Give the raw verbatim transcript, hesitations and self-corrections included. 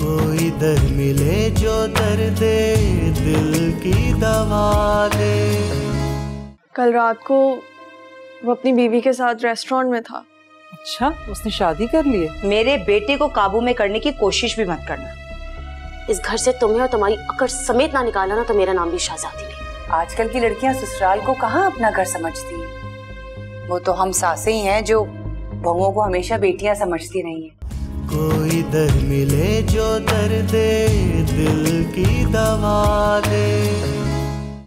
कोई दर मिले जो दर्द दिल की दवा दे। कल रात को वो अपनी बीवी के साथ रेस्टोरेंट में था। अच्छा, उसने शादी कर ली है? मेरे बेटे को काबू में करने की कोशिश भी मत करना। इस घर से तुम्हें और तुम्हारी अकड़ समेत ना निकाला ना तो मेरा नाम भी शहजादी नहीं। आजकल की लड़कियां ससुराल को कहाँ अपना घर समझती हैं? वो तो हम सासे ही हैं जो बहुओं को हमेशा बेटियां समझती रही हैं। कोई दर मिले जो दर्द दिल की दवा दे।